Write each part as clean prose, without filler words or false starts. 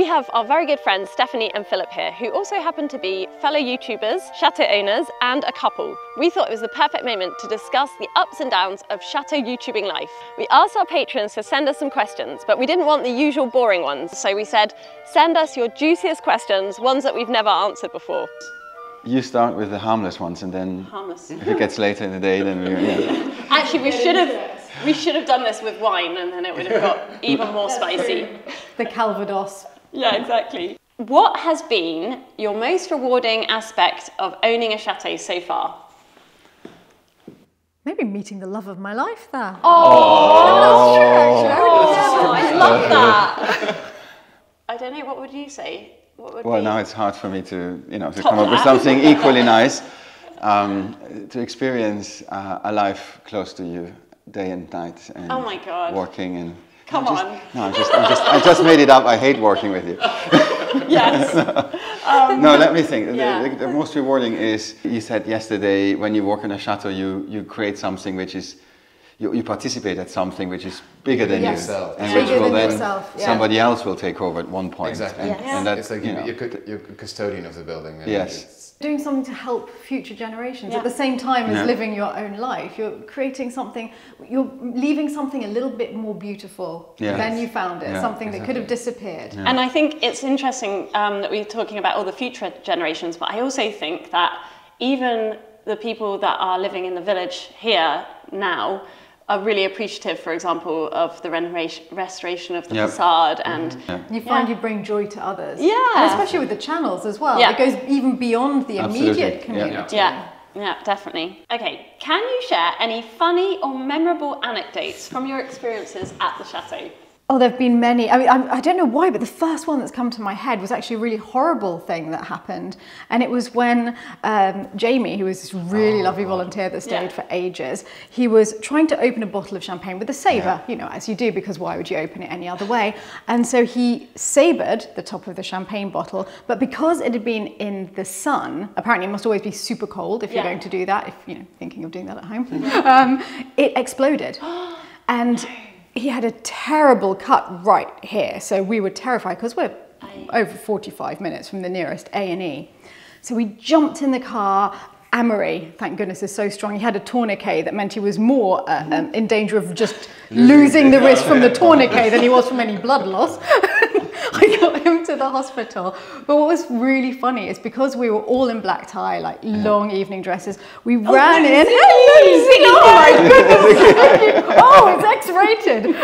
We have our very good friends Stephanie and Philip here, who also happen to be fellow YouTubers, chateau owners and a couple. We thought it was the perfect moment to discuss the ups and downs of chateau YouTubing life. We asked our patrons to send us some questions, but we didn't want the usual boring ones, so we said send us your juiciest questions, ones that we've never answered before. You start with the harmless ones, and then if it gets later in the day, then we... Yeah. Actually, we should have done this with wine, and then it would have got even more spicy. The Calvados. Yeah, exactly. What has been your most rewarding aspect of owning a chateau so far? Maybe meeting the love of my life there. Oh, that's true, actually. Oh, I love that. I don't know, what would you say? What would well, now it's hard for me to, you know, to come up with something equally nice. To experience a life close to you, day and night. And oh my God. Walking and... Come on. No, I just made it up. I hate working with you. Yes. No, let me think. Yeah. The most rewarding is, you said yesterday, when you work in a chateau, you create something which is, you participate at something which is bigger than yourself. And which will then, somebody else will take over at one point. Exactly. And, and that, it's like you're custodian of the building. And yes. Doing something to help future generations at the same time as living your own life. You're creating something, you're leaving something a little bit more beautiful than you found it, something that could have disappeared. Yeah. And I think it's interesting that we're talking about all the future generations, but I also think that even the people that are living in the village here now are really appreciative, for example, of the restoration of the facade, and you find you bring joy to others. Yeah, and especially with the channels as well. Yeah. It goes even beyond the immediate community. Yeah. Yeah, definitely. Okay, can you share any funny or memorable anecdotes from your experiences at the chateau? Oh, there've been many. I mean, I don't know why, but the first one that's come to my head was actually a really horrible thing that happened. And it was when Jamie, who was this really lovely volunteer that stayed for ages, he was trying to open a bottle of champagne with a saber, you know, as you do, because why would you open it any other way? And so he sabered the top of the champagne bottle, but because it had been in the sun, apparently it must always be super cold if you're going to do that, if you know, thinking of doing that at home, it exploded. And he had a terrible cut right here, so we were terrified because we're over 45 minutes from the nearest A&E. So we jumped in the car. Amory, thank goodness, is so strong. He had a tourniquet that meant he was more in danger of just losing the wrist from the tourniquet than he was from any blood loss. I got him to the hospital. But what was really funny is because we were all in black tie, like long evening dresses, we ran in. Oh my goodness! Oh, it's X-rated.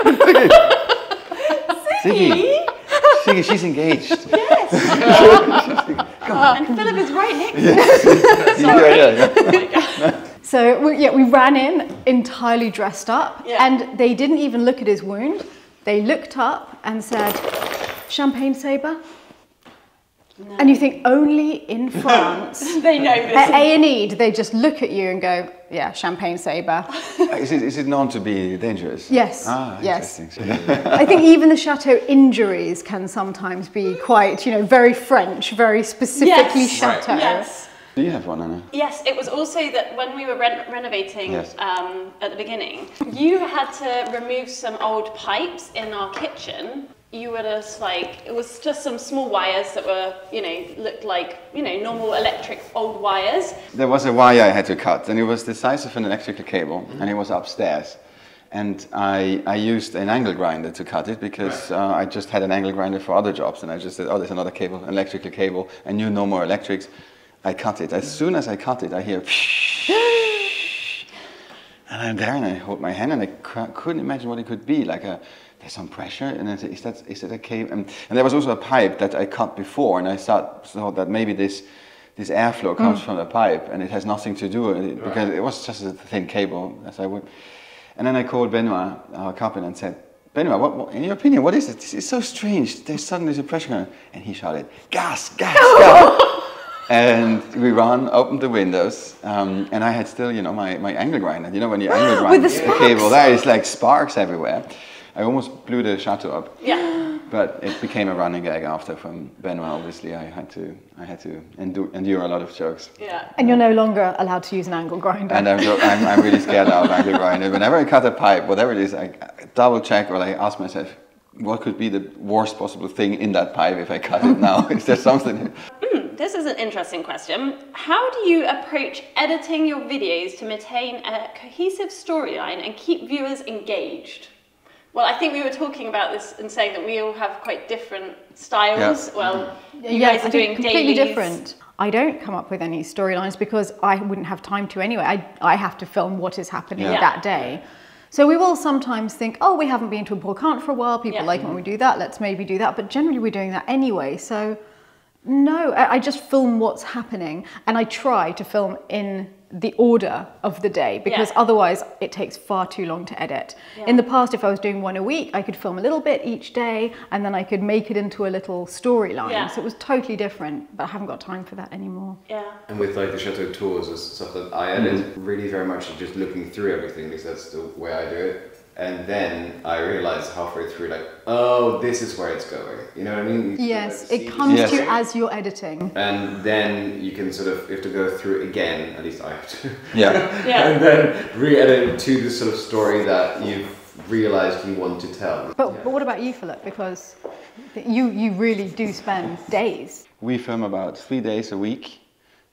Ziggy, she's engaged. Yes. And Philip is right next to us. So we ran in entirely dressed up, and they didn't even look at his wound. They looked up and said, "Champagne saber?" No. And you think only in France they know this. At A&E, they just look at you and go, "Yeah, champagne saber." Is it known to be dangerous? Yes. Ah, yes. I think even the chateau injuries can sometimes be quite, you know, very French, very specifically chateau. Right. Yes. Do you have one, Anna? Yes, it was also that when we were renovating at the beginning, you had to remove some old pipes in our kitchen. You were just like, it was just some small wires that were, you know, looked like, you know, normal electric old wires. There was a wire I had to cut, and it was the size of an electrical cable, and it was upstairs. And I used an angle grinder to cut it because I just had an angle grinder for other jobs, and I just said, oh, there's another cable, an electrical cable. I knew no more electrics. I cut it. As soon as I cut it, I hear psh, and I'm there, and I hold my hand, and I couldn't imagine what it could be, like a... some pressure, and I said, is that a cable? And there was also a pipe that I cut before, and I thought that maybe this airflow comes from the pipe, and it has nothing to do with it, because it was just a thin cable, as I would. And then I called Benoit, our captain, and said, "Benoit, what, in your opinion, what is it? This is so strange. There's suddenly a pressure on it." And he shouted, "Gas, gas, gas!" And we ran, opened the windows, and I had still, you know, my angle grinder. You know, when you angle grind the cable, there is like sparks everywhere. I almost blew the chateau up, but it became a running gag after from Benoit. Obviously, I had to endure a lot of jokes. Yeah. And you're no longer allowed to use an angle grinder. And I'm really scared now of angle grinder. Whenever I cut a pipe, whatever it is, I double check or I ask myself, what could be the worst possible thing in that pipe if I cut it now? Is there something? This is an interesting question. How do you approach editing your videos to maintain a cohesive storyline and keep viewers engaged? Well, I think we were talking about this and saying that we all have quite different styles. Yeah. Well, you guys are doing completely different. I don't come up with any storylines because I wouldn't have time to anyway. I have to film what is happening that day. So we will sometimes think, oh, we haven't been to a Balkan for a while. People like when we do that. Let's maybe do that. But generally we're doing that anyway. So no, I just film what's happening. And I try to film in the order of the day because otherwise it takes far too long to edit. Yeah. In the past, if I was doing one a week, I could film a little bit each day and then I could make it into a little storyline. Yeah. So it was totally different, but I haven't got time for that anymore. Yeah. And with like the Chateau tours and stuff that I edit, really very much just looking through everything because that's the way I do it. And then I realized halfway through, like, oh, this is where it's going. You know what I mean? Yes, it comes to you as you're editing. And then you can sort of, you have to go through again, at least I have to. Yeah. And then re-edit to the sort of story that you've realized you want to tell. But what about you, Philip? Because you really do spend days. We film about 3 days a week,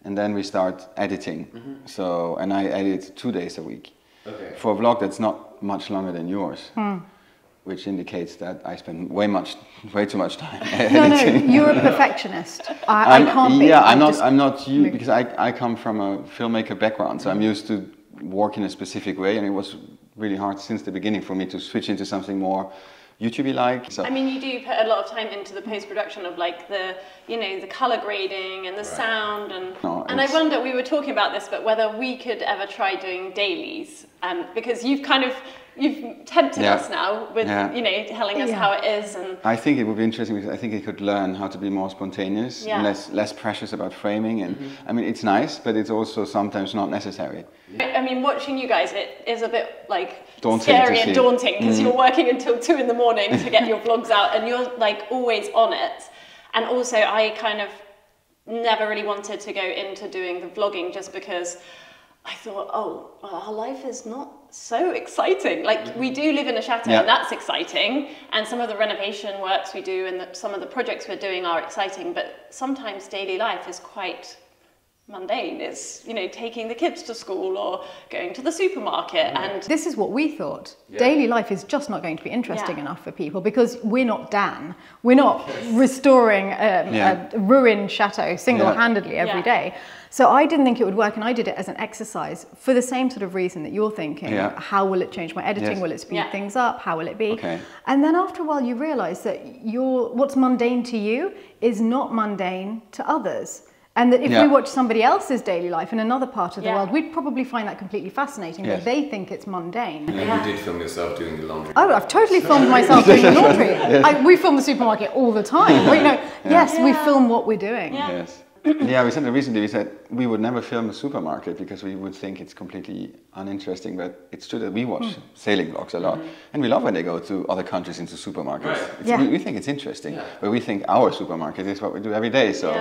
and then we start editing. So, and I edit 2 days a week. Okay. For a vlog that's not much longer than yours, which indicates that I spend way too much time editing. No, you're a perfectionist. I can't be. Yeah, I'm not you because I come from a filmmaker background, so I'm used to work in a specific way, and it was really hard since the beginning for me to switch into something more YouTube-like. So. I mean, you do put a lot of time into the post-production of like the, you know, the color grading and the sound and. No, and I wonder, we were talking about this, but whether we could ever try doing dailies, because you've kind of, you've tempted us now with, you know, telling us how it is. And I think it would be interesting because I think it could learn how to be more spontaneous, and less precious about framing. And I mean, it's nice, but it's also sometimes not necessary. I mean, watching you guys, it is a bit like scary and daunting because you're working until 2 in the morning to get your vlogs out and you're like always on it. And also I kind of never really wanted to go into doing the vlogging just because I thought, oh, well, our life is not so exciting. Like we do live in a chateau and that's exciting. And some of the renovation works we do and some of the projects we're doing are exciting, but sometimes daily life is quite mundane. It's, you know, taking the kids to school or going to the supermarket. And this is what we thought. Daily life is just not going to be interesting enough for people because we're not Dan. We're not restoring a ruined chateau single-handedly every day. So I didn't think it would work and I did it as an exercise for the same sort of reason that you're thinking. How will it change my editing? Will it speed things up? How will it be? And then after a while you realise that what's mundane to you is not mundane to others. And that if we watch somebody else's daily life in another part of the world, we'd probably find that completely fascinating, but they think it's mundane. And you did film yourself doing the laundry. Oh, I've totally filmed myself doing the laundry. We film the supermarket all the time. Well, you know, we film what we're doing. Yeah. Yes. We said that recently, we said we would never film a supermarket because we would think it's completely uninteresting, but it's true that we watch sailing vlogs a lot and we love when they go to other countries into supermarkets. We think it's interesting, but we think our supermarket is what we do every day. So,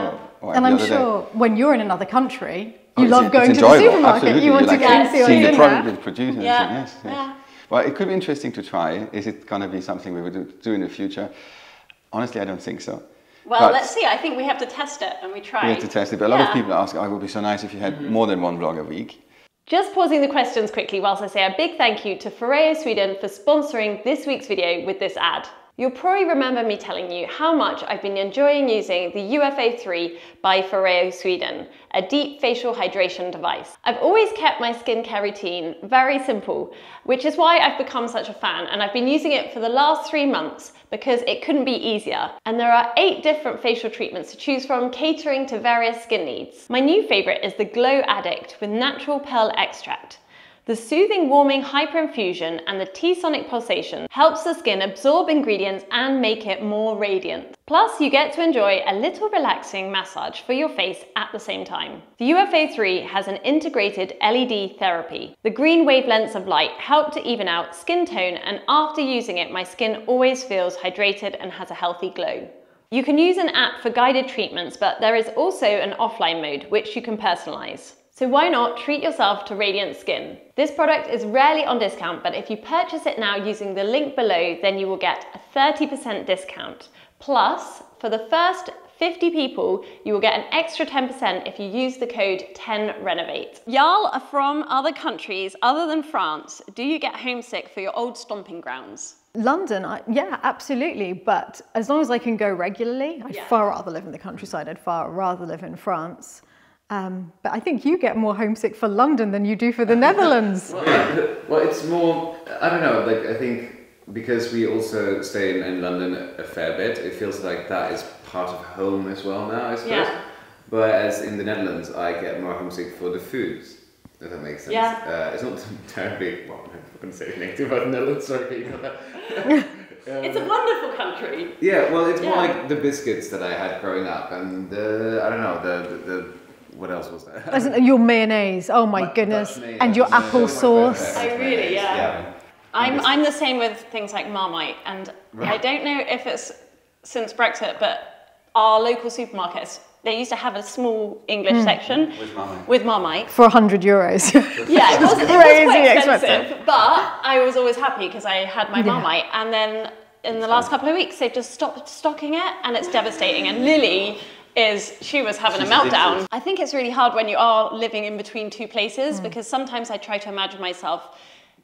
and I'm sure when you're in another country, you love going to the supermarket. Absolutely. You want to go and see what's in the product it's produced. Well, it could be interesting to try. Is it going to be something we would do in the future? Honestly, I don't think so. Well, but let's see. I think we have to test it and we try. We have to test it, but a lot of people ask, oh, it would be so nice if you had more than one vlog a week. Just pausing the questions quickly whilst I say a big thank you to Foreo Sweden for sponsoring this week's video with this ad. You'll probably remember me telling you how much I've been enjoying using the UFO 3 by Foreo Sweden, a deep facial hydration device. I've always kept my skincare routine very simple, which is why I've become such a fan, and I've been using it for the last 3 months because it couldn't be easier. And there are 8 different facial treatments to choose from, catering to various skin needs. My new favorite is the Glow Addict with natural pearl extract. The soothing warming hyperinfusion and the T-Sonic pulsation helps the skin absorb ingredients and make it more radiant. Plus, you get to enjoy a little relaxing massage for your face at the same time. The UFO 3 has an integrated LED therapy. The green wavelengths of light help to even out skin tone, and after using it, my skin always feels hydrated and has a healthy glow. You can use an app for guided treatments, but there is also an offline mode which you can personalize. So why not treat yourself to Radiant Skin? This product is rarely on discount, but if you purchase it now using the link below, then you will get a 30% discount. Plus, for the first 50 people, you will get an extra 10% if you use the code 10RENOVATE. Y'all are from other countries other than France. Do you get homesick for your old stomping grounds? London, yeah, absolutely. But as long as I can go regularly, I'd far rather live in the countryside. I'd far rather live in France. But I think you get more homesick for London than you do for the Netherlands. Well, it's more, I don't know, like I think because we also stay in London a fair bit, it feels like that is part of home as well now, I suppose. Yeah. Whereas in the Netherlands, I get more homesick for the foods. If that makes sense. Yeah. It's not terribly, well, I couldn't say anything about Netherlands, sorry. It's a wonderful country. Yeah, well, it's more like the biscuits that I had growing up and the, I don't know, the what else was there? Your mayonnaise, oh my goodness. Mayonnaise. And your apple sauce. Oh really, yeah. I'm the same with things like Marmite, and I don't know if it's since Brexit, but our local supermarkets, they used to have a small English section with Marmite. For €100. Yeah, it was quite expensive, but I was always happy because I had my Marmite, and then in the last couple of weeks, they've just stopped stocking it, and it's devastating, and Lily, she was having a meltdown. Addicted. I think it's really hard when you are living in between two places because sometimes I try to imagine myself,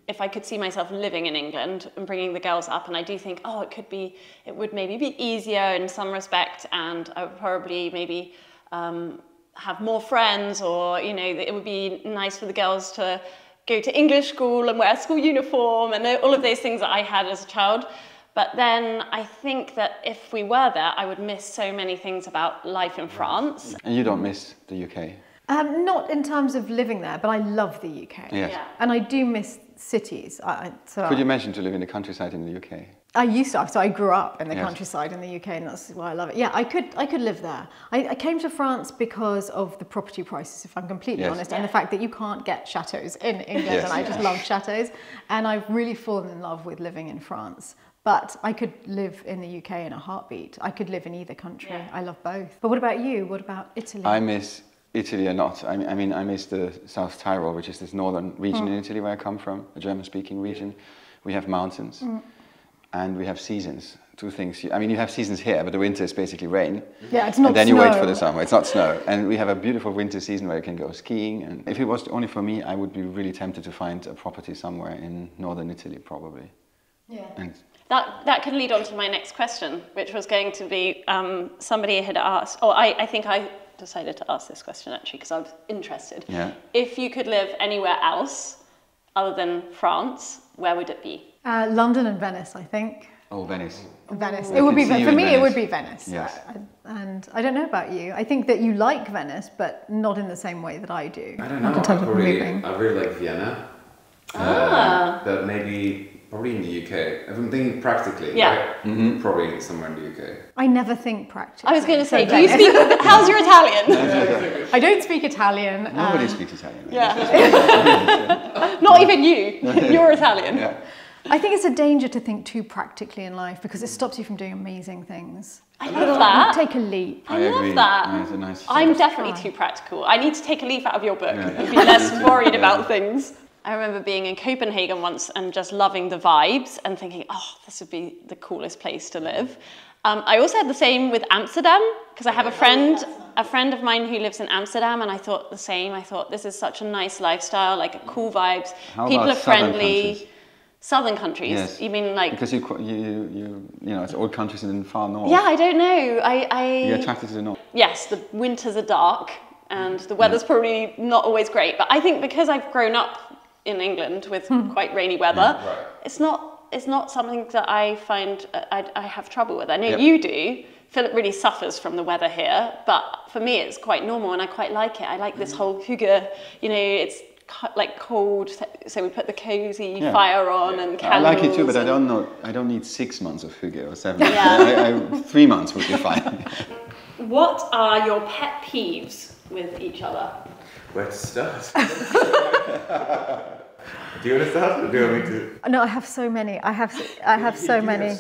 if I could see myself living in England and bringing the girls up, and I do think, oh, it would maybe be easier in some respect, and I would probably maybe have more friends, or, you know, it would be nice for the girls to go to English school and wear a school uniform and all of those things that I had as a child. But then I think that if we were there, I would miss so many things about life in France. And you don't miss the UK? Not in terms of living there, but I love the UK. Yes. Yeah. And I do miss cities. Could you imagine to live in the countryside in the UK? I used to, so I grew up in the countryside in the UK, and that's why I love it. Yeah, I could live there. I came to France because of the property prices, if I'm completely honest, and the fact that you can't get chateaus in England, and I just love chateaus. And I've really fallen in love with living in France. But I could live in the UK in a heartbeat. I could live in either country. Yeah. I love both. But what about you? What about Italy? I miss Italy a lot. I mean, I miss the South Tyrol, which is this northern region in Italy where I come from, a German-speaking region. We have mountains and we have seasons. Two things. I mean, you have seasons here, but the winter is basically rain. Yeah, it's not snow. And then you wait for the summer. It's not snow. And we have a beautiful winter season where you can go skiing. And if it was only for me, I would be really tempted to find a property somewhere in northern Italy, probably. Yeah. And that could lead on to my next question, which was going to be somebody had asked, or I think I decided to ask this question actually because I was interested. Yeah. If you could live anywhere else other than France, where would it be? London and Venice, I think. Oh, Venice. Venice. It would be, for me, it would be Venice. Yes. And I don't know about you. I think that you like Venice, but not in the same way that I do. I don't know. I really like Vienna. But maybe. Probably in the UK. If I'm thinking practically, right? Probably somewhere in the UK. I never think practically. I was going to say, do you speak, how's your Italian? I don't speak Italian. Nobody speaks Italian. Yeah. Not even you. You're Italian. Yeah. I think it's a danger to think too practically in life because it stops you from doing amazing things. I love that. You take a leap. I love that. Yeah, it's a nice I'm definitely too practical. I need to take a leaf out of your book and be less worried about things. I remember being in Copenhagen once and just loving the vibes and thinking, oh, this would be the coolest place to live. I also had the same with Amsterdam because I have a friend of mine who lives in Amsterdam, and I thought the same. I thought this is such a nice lifestyle, like cool vibes. People are friendly. Southern countries, yes. You mean like... Because you know, it's old countries in the far north. Yeah, I don't know. You're attracted to the north. Yes, the winters are dark and the weather's probably not always great. But I think because I've grown up in England with quite rainy weather, it's not something that I find I have trouble with. I know you do. Philip really suffers from the weather here, but for me it's quite normal and I quite like it. I like this whole hygge, you know, it's like cold, so we put the cozy fire on and candles. I like it too, but I don't need 6 months of hygge or 7 months. Yeah. 3 months would be fine. What are your pet peeves with each other? Where to start? Do you want to start? Or do you want me to? No, I have so many. I have so many.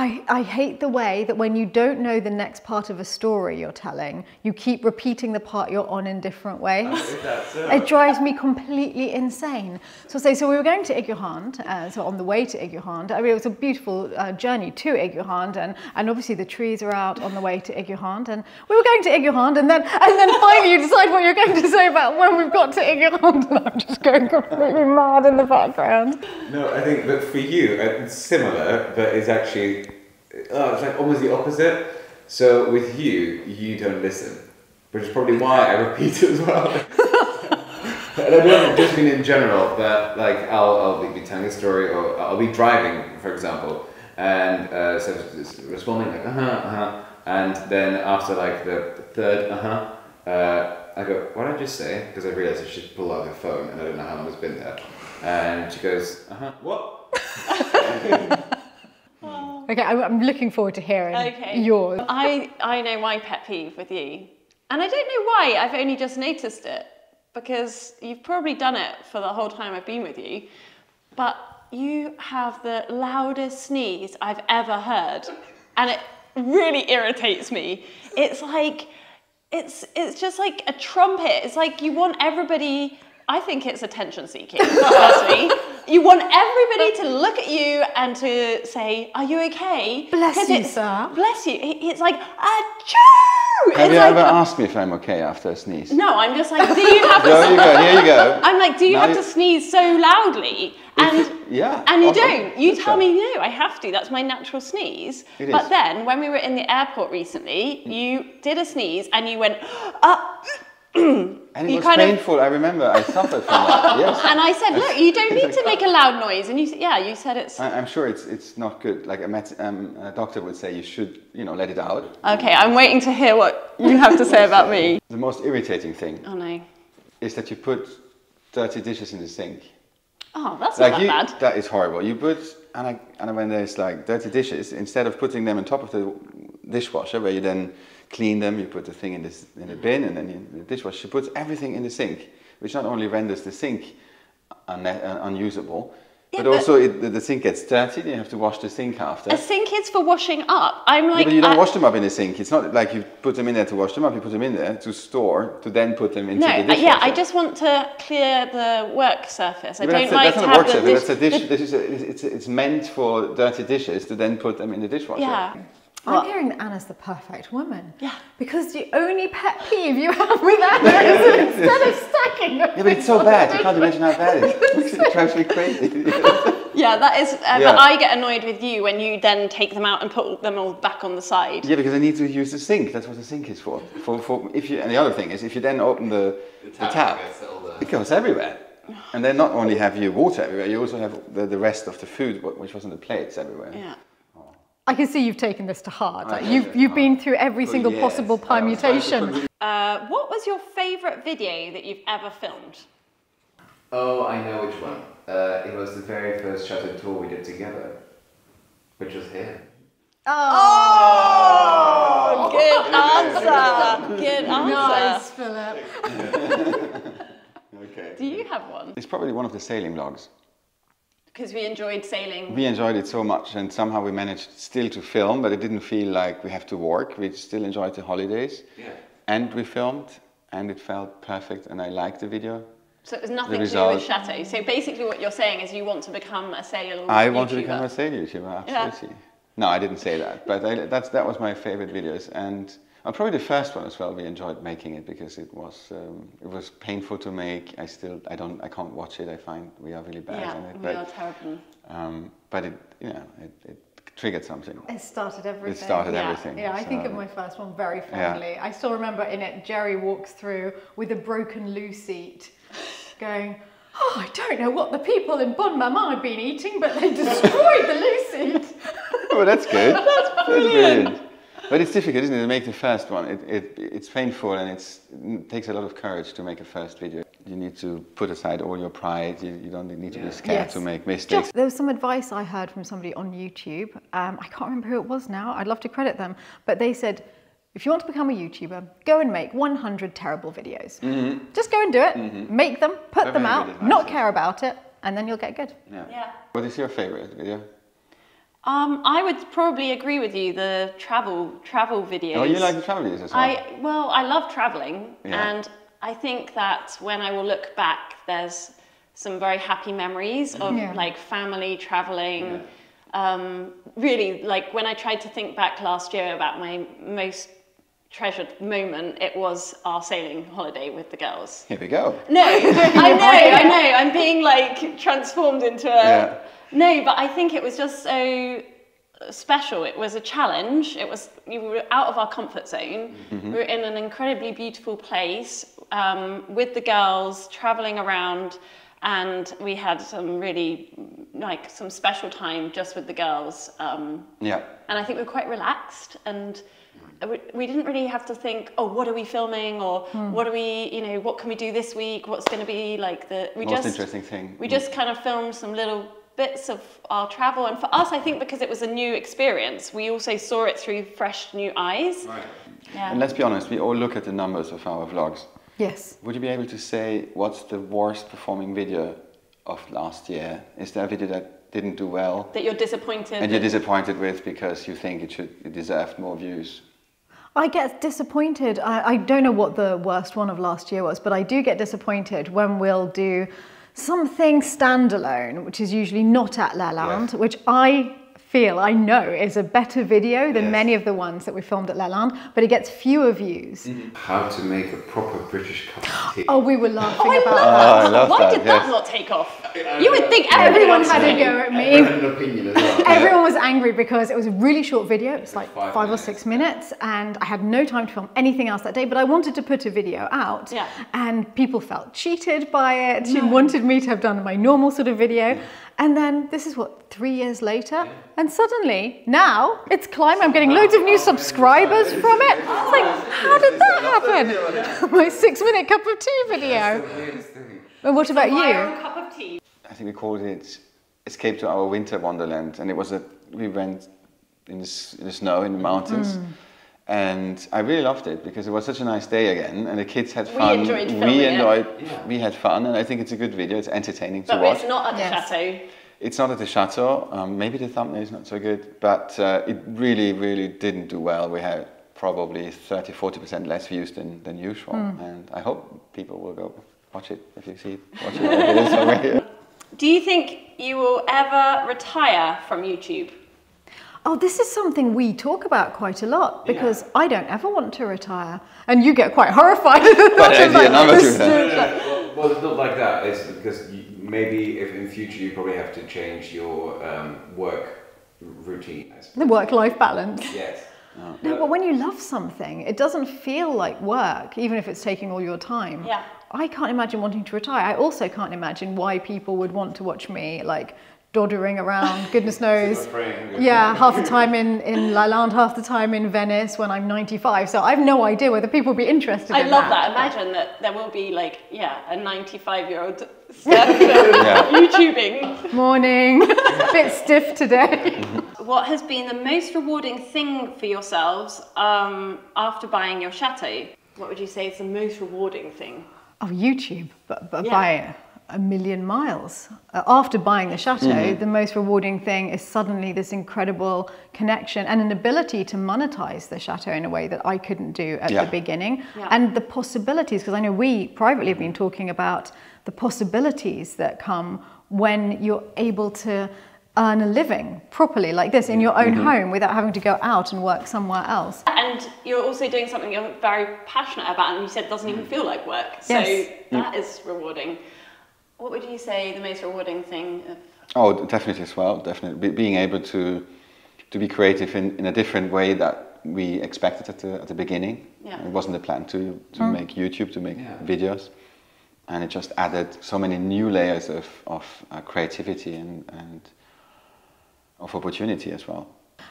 I hate the way that when you don't know the next part of a story you're telling, you keep repeating the part you're on in different ways. I hate that too. It drives me completely insane. So we were going to Aiguillard, so on the way to Aiguillard, I mean, it was a beautiful journey to Aiguillard, and obviously the trees are out on the way to Aiguillard, and we were going to Aiguillard, and then finally you decide what you're going to say about when we've got to Aiguillard, and I'm just going completely mad in the background. No, I think that for you, it's similar, but it's actually, it's like almost the opposite. So with you, you don't listen, which is probably why I repeat it as well. And I don't just mean in general, but like I'll be telling a story, or I'll be driving, for example, and so just responding like and then after like the third I go, what did I just say? Because I realised I should pull out her phone, and I don't know how long it's been there, and she goes, what? Okay, I'm looking forward to hearing yours. I know my pet peeve with you, and I don't know why, I've only just noticed it, because you've probably done it for the whole time I've been with you, but you have the loudest sneeze I've ever heard, and it really irritates me. It's like, it's just like a trumpet. It's like you want everybody, I think it's attention seeking, personally. You want everybody to look at you and to say, are you okay? Bless you, sir. Bless you. It's like, achoo! Have you ever asked me if I'm okay after a sneeze? No, I'm just like, do you have to sneeze? Here you go. I'm like, do you have to sneeze so loudly? And you don't. You tell me, no, I have to. That's my natural sneeze. But then, when we were in the airport recently, you did a sneeze and you went, and it was painful, I remember, I suffered from that, yes. And I said, look, you don't need to make a loud noise, and you said, yeah, you said it's... I'm sure it's not good, like a doctor would say you should, you know, let it out. Okay, I'm waiting to hear what you have to say about me. The most irritating thing is that you put dirty dishes in the sink. Oh, that's not that bad. That is horrible. You put, and when there's like dirty dishes, instead of putting them on top of the dishwasher, where you then clean them, you put the thing in the bin, and then the dishwasher puts everything in the sink, which not only renders the sink unusable, but also the sink gets dirty, and you have to wash the sink after. A sink is for washing up. I'm like, yeah, but you don't wash them up in the sink. It's not like you put them in there to wash them up. You put them in there to store, to then put them into the dishwasher. Yeah, I just want to clear the work surface. It's meant for dirty dishes to then put them in the dishwasher. Yeah. I'm hearing that Anna's the perfect woman. Yeah. Because the only pet peeve you have with Anna is instead of stacking them. Yeah, but it's so bad. You can't imagine how bad it is. It drives me crazy. Yeah, that is. But I get annoyed with you when you then take them out and put them all back on the side. Yeah, because I need to use the sink. That's what the sink is for. And the other thing is, if you then open the tap, it goes everywhere. And then not only have you water everywhere, you also have the rest of the food, which was on the plates, everywhere. Yeah. I can see you've taken this to heart. Like you've been through every single possible permutation. What was your favourite video that you've ever filmed? Oh, I know which one. It was the very first Chateau tour we did together, which was here. Oh! Good answer! Good answer! Nice, Philip. Okay. Do you have one? It's probably one of the sailing vlogs. Because we enjoyed sailing. We enjoyed it so much, and somehow we managed still to film, but it didn't feel like we have to work. We still enjoyed the holidays. Yeah. And we filmed, and it felt perfect, and I liked the video. So it was nothing to do with Chateau. So basically what you're saying is you want to become a sail YouTuber. I want to become a sail YouTuber, absolutely. Yeah. No, I didn't say that, but that was my favorite videos. And probably the first one as well, we enjoyed making it, because it was painful to make. I can't watch it. I find we are really bad on it. Yeah, we are terrible. But it triggered something. It started everything. Yeah, I think of my first one very fondly. Yeah. I still remember in it, Jerry walks through with a broken loo seat, going, oh, I don't know what the people in Bonne Maman have been eating, but they destroyed the loo seat. Well, that's good. That's brilliant. But it's difficult, isn't it, to make the first one. It's painful, and it takes a lot of courage to make a first video. You need to put aside all your pride. You don't need to be scared to make mistakes. There was some advice I heard from somebody on YouTube. I can't remember who it was now. I'd love to credit them. But they said, if you want to become a YouTuber, go and make 100 terrible videos. Mm-hmm. Just go and do it. Mm-hmm. Make them, put them out, not care about it, and then you'll get good. Yeah. What is your favorite video? I would probably agree with you. The travel videos. Oh, you like the travel videos as well? Well, I love traveling, yeah. And I think that when I will look back, there's some very happy memories of yeah. like family traveling. Yeah. Really, like when I tried to think back last year about my most treasured moment, it was our sailing holiday with the girls. Here we go. No, I know. I'm being like transformed into a... Yeah. No, but I think it was just so special. It was a challenge. It was, we were out of our comfort zone. Mm-hmm. We were in an incredibly beautiful place with the girls, traveling around, and we had some really, like, some special time just with the girls. Yeah. And I think we were quite relaxed, and we didn't really have to think, oh, what are we filming, or what are we, you know, what can we do this week? What's going to be like the... We just kind of filmed some little bits of our travel. And for us, I think because it was a new experience, we also saw it through fresh new eyes. Right. Yeah. And let's be honest, we all look at the numbers of our vlogs. Yes. Would you be able to say what's the worst performing video of last year? Is there a video that didn't do well? That you're disappointed? And you're disappointed with because you think it deserved more views? I get disappointed. I don't know what the worst one of last year was, but I do get disappointed when we'll do something standalone, which is usually not at Lalande, yes. which I know is a better video than yes. many of the ones that we filmed at Lalande, but it gets fewer views. Mm-hmm. How to make a proper British cup of tea. Oh, we were laughing about that. Oh, I love Why did yes. that not take off? You would think everyone had a go at me. Everyone had an opinion as well. Everyone was angry because it was a really short video. It was like five or six minutes, and I had no time to film anything else that day, but I wanted to put a video out, yeah. and people felt cheated by it. No. She wanted me to have done my normal sort of video. Yeah. And then this is what, 3 years later? Yeah. And suddenly, now, it's climbing. I'm getting loads of new subscribers from it. It's like, how did that happen? My 6-minute cup of tea video. And what about you? I think we called it Escape to Our Winter Wonderland. And it was we went in the snow, in the mountains. Mm. And I really loved it because it was such a nice day again, and the kids had fun. We had fun, and I think it's a good video. It's entertaining to watch. But it's not at the yes. chateau. It's not at the chateau. Maybe the thumbnail is not so good, but it really, really didn't do well. We had probably 30–40% less views than usual, and I hope people will go watch it if you see it. Watch it like it is already. Do you think you will ever retire from YouTube? Oh, this is something we talk about quite a lot because yeah. I don't ever want to retire, and you get quite horrified. Well, it's not like that. It's because maybe if in future you probably have to change your work routine. The work-life balance. Yes. Oh. No, but when you love something, it doesn't feel like work, even if it's taking all your time. Yeah. I can't imagine wanting to retire. I also can't imagine why people would want to watch me like doddering around, goodness knows. Yeah, half the time in Lalande, half the time in Venice when I'm 95. So I have no idea whether people will be interested in that. I love that. Imagine that there will be like, yeah, a 95-year-old Steph YouTubing. Morning, a bit stiff today. What has been the most rewarding thing for yourselves after buying your chateau? What would you say is the most rewarding thing? Oh, YouTube, but yeah. buying a million miles. After buying the chateau, the most rewarding thing is suddenly this incredible connection and an ability to monetize the chateau in a way that I couldn't do at the beginning. Yeah. And the possibilities, because I know we privately have been talking about the possibilities that come when you're able to earn a living properly like this in your own home without having to go out and work somewhere else. And you're also doing something you're very passionate about, and you said doesn't even feel like work. So that is rewarding. What would you say the most rewarding thing of... Oh, definitely as well, definitely. Being able to be creative in a different way that we expected at the beginning. Yeah. It wasn't the plan to make YouTube, to make videos. And it just added so many new layers of creativity and of opportunity as well.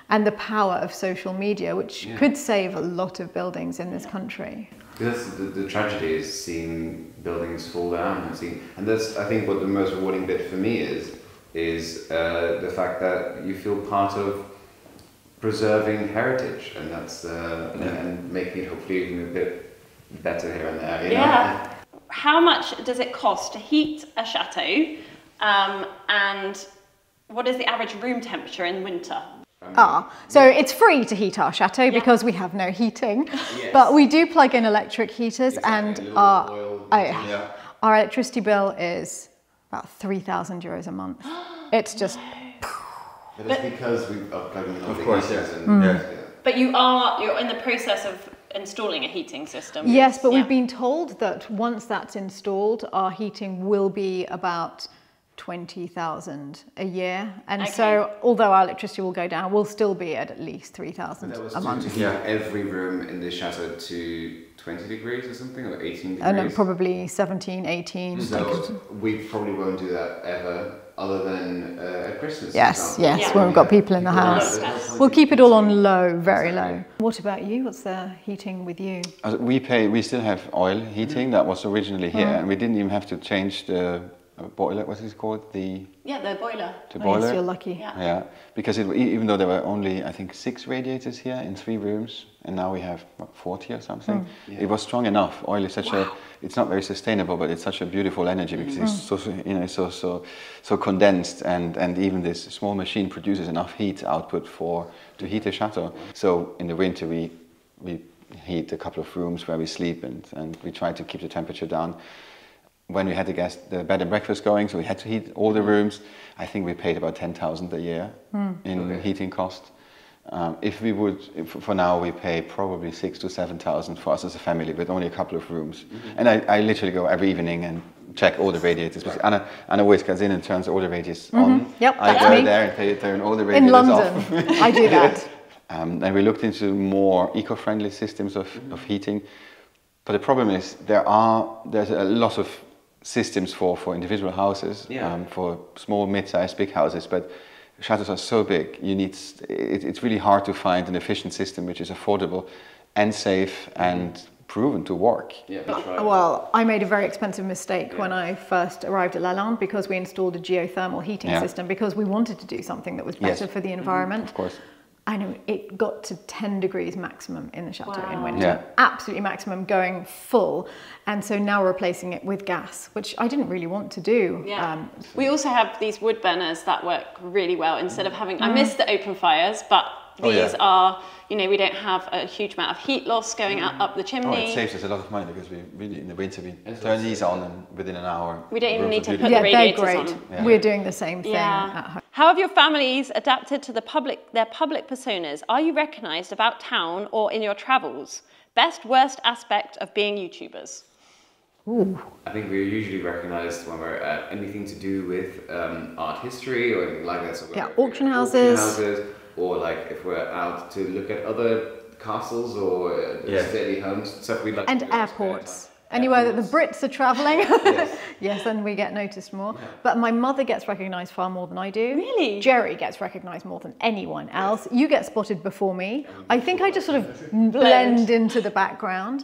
And the power of social media, which could save a lot of buildings in this country. That's the tragedy, is seeing buildings fall down and that's I think what the most rewarding bit for me is the fact that you feel part of preserving heritage, and that's and making it hopefully even a bit better here and there. You know? Yeah. How much does it cost to heat a chateau, and what is the average room temperature in winter? So it's free to heat our chateau because we have no heating, but we do plug in electric heaters and our electricity bill is about 3,000 euros a month. It's just... But it's because we are plugging in electric heaters. But you're in the process of installing a heating system. Yes, but we've been told that once that's installed, our heating will be about 20,000 a year, and so although our electricity will go down, we'll still be at least 3,000 a month. Yeah, every room in the chateau to 20 degrees or something, or 18 degrees. No, probably 17, 18. So we probably won't do that ever, other than at Christmas. Yes, when we've got people in the house. We'll keep it all on low, very low. What about you? What's the heating with you? We still have oil heating that was originally here, and we didn't even have to change the boiler, what's it called? The boiler. The boiler. Yes, you're lucky. Yeah, because even though there were only, I think, 6 radiators here in 3 rooms, and now we have what, 40 or something, it was strong enough. Oil is such a, it's not very sustainable, but it's such a beautiful energy because it's so condensed, and even this small machine produces enough heat output to heat a chateau. So in the winter we heat a couple of rooms where we sleep, and we try to keep the temperature down. When we had the bed and breakfast going, so we had to heat all the rooms, I think we paid about 10,000 a year in heating cost. For now we pay probably 6,000 to 7,000 for us as a family with only a couple of rooms. And I literally go every evening and check all the radiators. Because Anna always comes in and turns all the radiators on. I go there and turn all the radiators off. In London, I do that. And we looked into more eco-friendly systems of heating. But the problem is there's a lot of systems for individual houses, for small, mid-sized, big houses, but chateaus are so big, it's really hard to find an efficient system which is affordable and safe and proven to work. Yeah, that's right. Well, I made a very expensive mistake when I first arrived at Lalande, because we installed a geothermal heating system because we wanted to do something that was better for the environment. Of course. And it got to 10 degrees maximum in the chateau in winter, absolutely maximum, going full. And so now we're replacing it with gas, which I didn't really want to do. Yeah. We also have these wood burners that work really well instead of having, I miss the open fires, but these are, we don't have a huge amount of heat loss going up the chimney. Oh, it saves us a lot of money because we really, in the winter, we turn these on and within an hour. We don't even need to put the radiators on. Yeah. We're doing the same thing at home. How have your families adapted to their public personas? Are you recognised about town or in your travels? Best, worst aspect of being YouTubers? Ooh. I think we're usually recognised when we're at anything to do with art history or anything like that. So auction houses. Or like if we're out to look at other castles or stately homes, stuff we like. And airports. Anywhere that the Brits are travelling, then we get noticed more. Yeah. But my mother gets recognised far more than I do. Really? Jerry gets recognised more than anyone else. You get spotted before me. I think I just sort of blend into the background.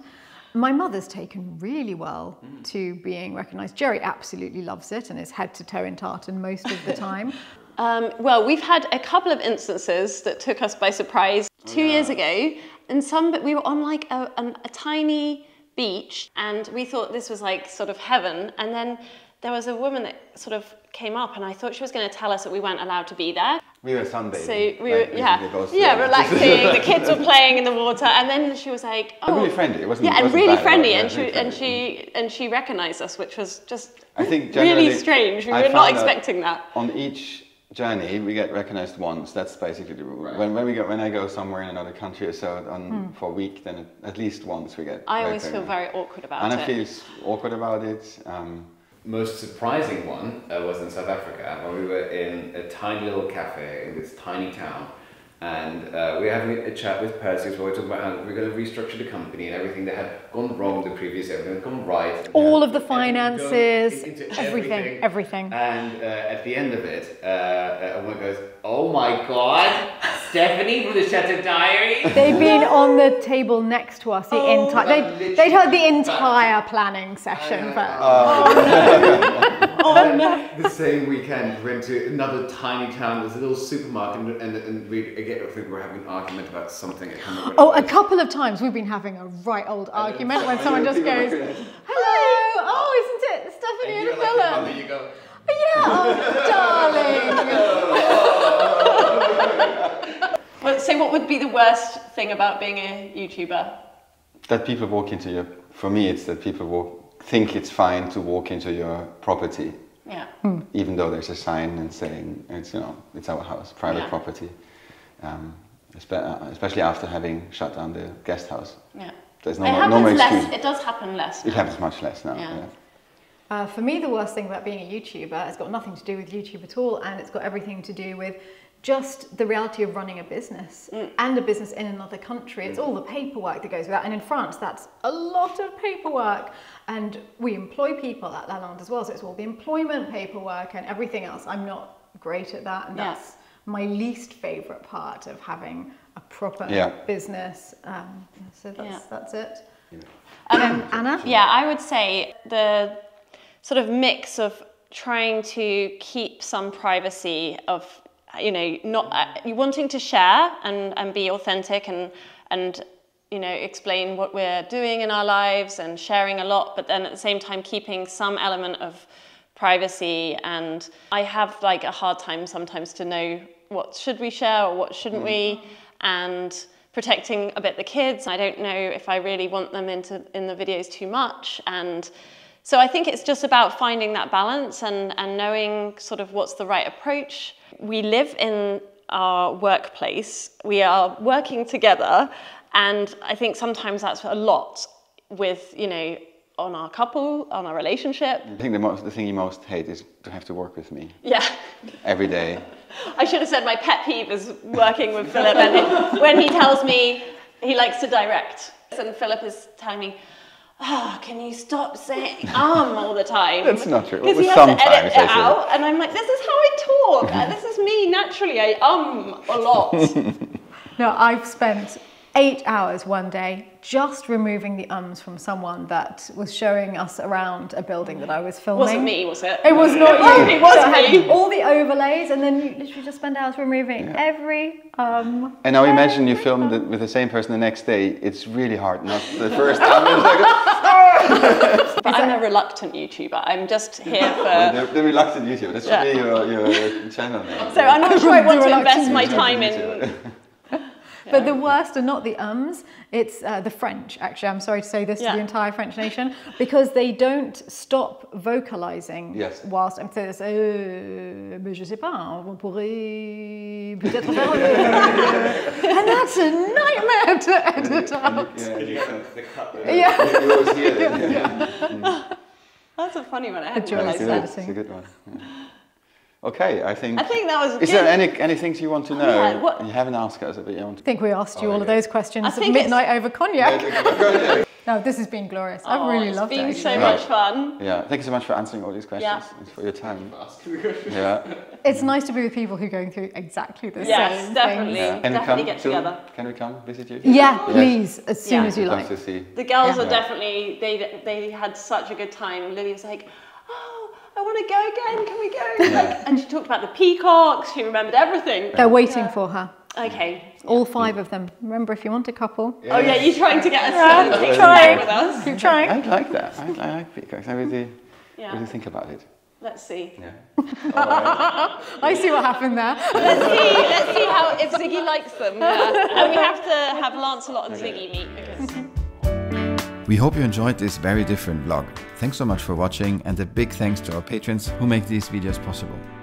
My mother's taken really well to being recognised. Jerry absolutely loves it and is head to toe in tartan most of the time. Well, we've had a couple of instances that took us by surprise 2 years ago, and we were on like a tiny beach, and we thought this was like sort of heaven, and then there was a woman that sort of came up, and I thought she was going to tell us that we weren't allowed to be there. We were sunbathing. So we were, relaxing. The kids were playing in the water, and then she was like, "Oh, really friendly." It wasn't. Yeah, and really friendly, and she recognised us, which was just really strange. We were not expecting that. On each journey, we get recognised once. That's basically the rule. Right. When I go somewhere in another country or so for a week, then at least once we get. I always feel very awkward about it. Anna feels awkward about it. Most surprising one was in South Africa when we were in a tiny little cafe in this tiny town, and we were having a chat with Percy's where we were talking about how we were going to restructure the company and everything that had gone wrong the previous year, everything had gone right. All of the finances, everything. And at the end of it, a woman goes, "Oh my God, Stephanie from the Chateau Diaries." They've been on the table next to us the entire. They'd heard the entire planning session. The same weekend, we went to another tiny town. There's a little supermarket, and we again, I think we were having an argument about something. A couple of times we've been having a right old argument when someone just goes, "Hello, oh, isn't it Stephanie and Philip?" Yeah, oh, darling. Well, so what would be the worst thing about being a YouTuber? That people walk into your... For me, it's that people think it's fine to walk into your property. Yeah. Mm. Even though there's a sign and saying it's, you know, it's our house, private property. Especially after having shut down the guest house. Yeah. There's no, it does happen less now. It happens much less now. Yeah. Yeah. For me, the worst thing about being a YouTuber, it's got nothing to do with YouTube at all, and it's got everything to do with just the reality of running a business and a business in another country. It's all the paperwork that goes with that, and in France, that's a lot of paperwork. And we employ people at Lalande as well, so it's all the employment paperwork and everything else. I'm not great at that, and that's my least favourite part of having a proper business. So that's it. Yeah. Anna? Yeah, I would say the sort of mix of trying to keep some privacy of, you know, not wanting to share and be authentic and you know, explain what we're doing in our lives and sharing a lot, but then at the same time keeping some element of privacy. And I have like a hard time sometimes to know what should we share or what shouldn't we, and protecting a bit the kids. I don't know if I really want them in the videos too much, and so I think it's just about finding that balance and knowing sort of what's the right approach. We live in our workplace, we are working together, and I think sometimes that's a lot with, you know, on our couple, on our relationship. I think the thing you most hate is to have to work with me. Yeah. Every day. I should have said my pet peeve is working with Philip, and when he tells me he likes to direct, and Philip is telling me, oh, can you stop saying all the time? That's not true. Because he has to edit it out, and I'm like, this is how I talk, and this is me naturally, I a lot. No, I've spent 8 hours one day just removing the ums from someone that was showing us around a building that I was filming. Wasn't me, was it? It was not you. It was me. All the overlays, and then you literally just spend hours removing every And now imagine you filmed it with the same person the next day. It's really hard. Not the first time. It's like, oh! But I'm a reluctant YouTuber. I'm just here for the reluctant YouTuber. That's really your channel name. So I'm not sure I want to invest my time in. But the worst are not the ums, it's the French, actually. I'm sorry to say this to the entire French nation, because they don't stop vocalizing whilst I'm saying this, mais je sais pas, on pourrait peut-être faire and that's a nightmare to edit out. Yeah. That's a funny one, I hadn't realized that. It's a good one. Yeah. Okay, I think that was good. Is there any things you want to know? You haven't asked us, but you want to... I think we asked you all of those questions at midnight over cognac. No, this has been glorious. I've really loved it. It's been so much fun. Yeah, thank you so much for answering all these questions and for your time. Yeah. It's nice to be with people who are going through exactly the same thing. Definitely. Yeah. And definitely get together. Can we come visit you? Yeah, please, as soon as you like. To see. The girls are definitely, they had such a good time. Lily was like, I want to go again, can we go? Like, and she talked about the peacocks, she remembered everything. They're waiting for her. Okay. All 5 of them. Remember, if you want a couple. Yeah. Oh yeah, you're trying to get us keep trying with us. Keep trying. I like that. I like peacocks. I really think about it. Let's see. Yeah. I see what happened there. Let's see how, if Ziggy likes them. Yeah. And we have to have Lancelot and Ziggy meet. Because... We hope you enjoyed this very different vlog. Thanks so much for watching, and a big thanks to our patrons who make these videos possible.